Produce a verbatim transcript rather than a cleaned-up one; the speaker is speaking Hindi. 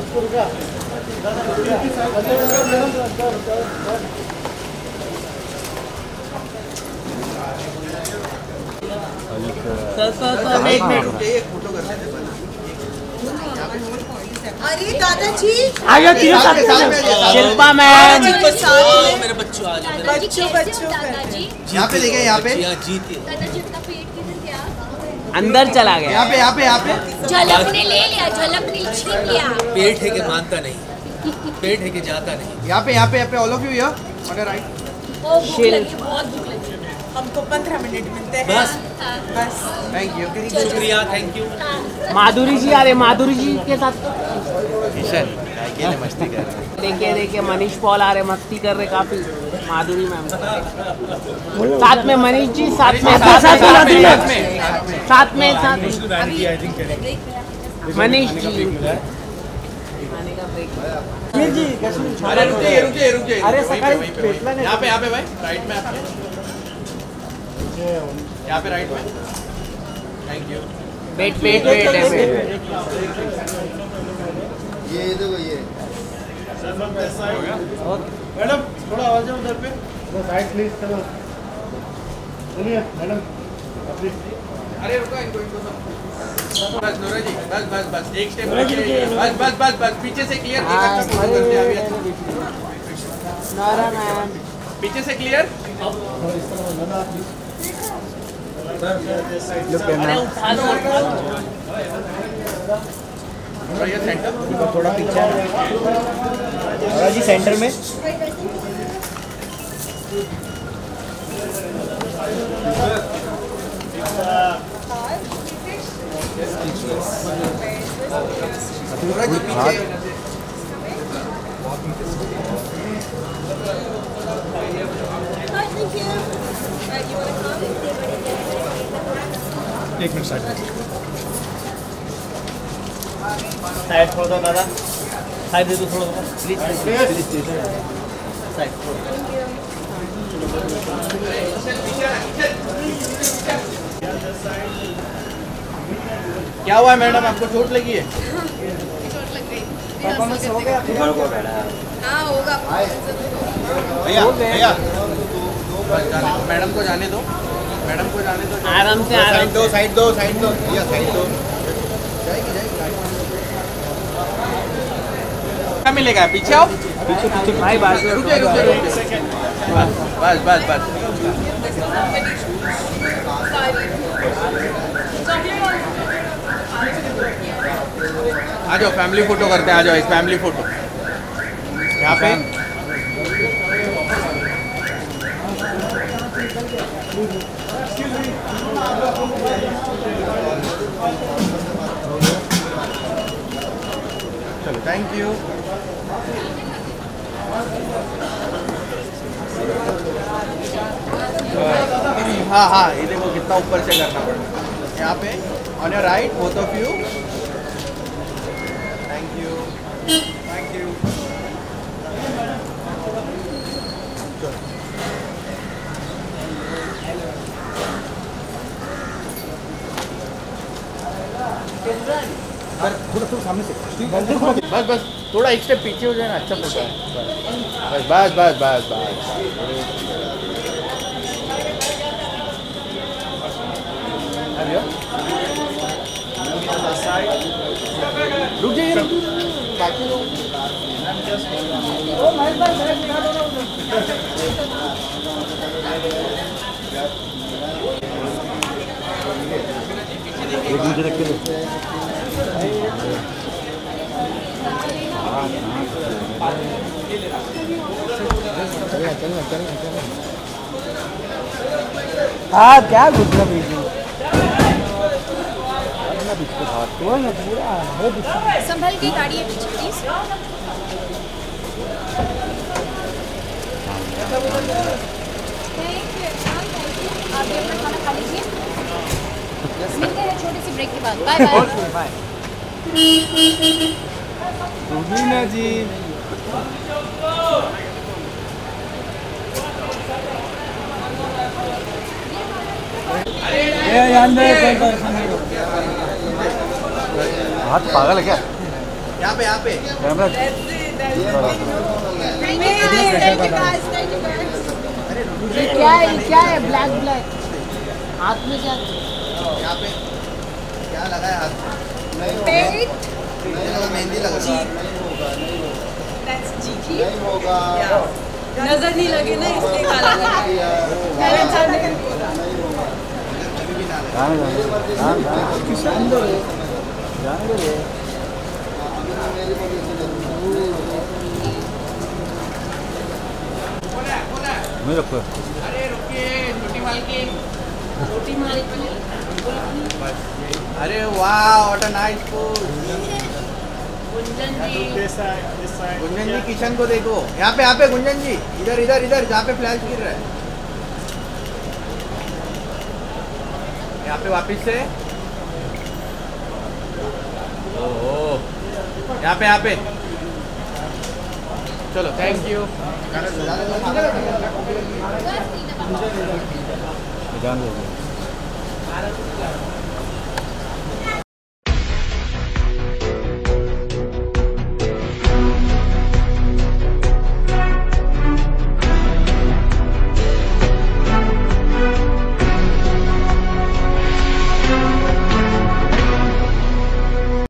अरे दादाजी आजा तीनों साथ में शिल्पा मैम मेरे बच्चों आ जाओ बच्चों बच्चों यहाँ पे देखे यहाँ पे दादाजी का पेट किधर गया अंदर चला गया यहाँ पे यहाँ पे यहाँ पे झलक ने ले लिया झलक ने छीन लिया पेट है के मानता नहीं पेट है के जाता नहीं यहाँ पे यहाँ पे यहाँ पे all of you here on your right बहुत भूख लगी हमको पंद्रह मिनट मिलते हैं बस थैंक यू शुक्रिया थैंक यू माधुरी जी अरे माधुरी जी के साथ किशन ये मस्ती कर रहे हैं देखिए देखिए मनीष पॉल आ रहे मस्ती कर रहे काफी माधुरी मैम साथ में मनीष जी साथ में साथ में साथ में साथ मनीष जी जी अरे रुके रुके रुके अरे सकाळी भेटला नाही यहाँ पे यहाँ पे भाई राइट में यहाँ पे राइट में thank you wait wait wait ये ये देखो ये मैडम थोड़ा आवाज है उधर पे तो साइड प्लीज चलो सुनिए मैडम अरे रुको इनको इनको सब बस नोरा जी बस बस बस एक स्टेप बस बस बस बस पीछे से क्लियर नारा मैम पीछे से क्लियर सेंटर थोड़ा पीछे है जी सेंटर में एक मिनट साइड साइड थोड़ा दादा साइड दे दो थोड़ा प्लीज प्लीज साइड क्या हुआ मैडम आपको चोट लगी है चोट लग गई परफॉर्मेंस हो गया हाँ होगा भैया भैया मैडम को जाने दो मैडम को जाने दो आराम से आराम दो साइड दो साइड दो भैया साइड दो जाएगी जाएगी क्या मिलेगा पीछे आओ पीछे पीछे भाई बात रुके रुके रुके बस बस बस आ जाओ फैमिली फोटो करते हैं आ जाओ इस फैमिली फोटो यहाँ पे चलो थैंक यू हाँ हाँ ये देखो कितना ऊपर से करना पड़ेगा यहाँ पे on your right both of you thank you thank you थोड़ा थोड़ा सामने से बस बस थोड़ा एक स्टेप पीछे हो जाए ना अच्छा लगता है बस बस बस बस रुक जाइए बाकी लोग चलना चलना चलना चलना हाँ क्या गुस्सा बीच में अपना बीच में हाथ तो है पूरा है बीच संभल के गाड़ी है बीच प्लीज आप भी अपना खाना खा लीजिए मिलते हैं छोटी सी ब्रेक के बाद bye bye bye Rubina ji हाथ पागल है क्या यहाँ पे यहाँ पे क्या है क्या है ब्लैक ब्लैक हाथ में क्या यहाँ पे क्या लगा है हाथ में मेहंदी लगा होगा नजर नहीं लगे ना इसलिए काला लगा मैं रखो। अरे रुकिए छोटी मालकिन। छोटी मालकिन। अरे वाह what a nice food. Gunjan ji. Gunjan ji Kishan को देखो। यहाँ पे यहाँ पे गुंजन जी इधर इधर इधर जहाँ पे फ्लैश गिर रहा है। यहाँ पे वापस से। ओह यहाँ पे यहाँ पे चलो थैंक यू जान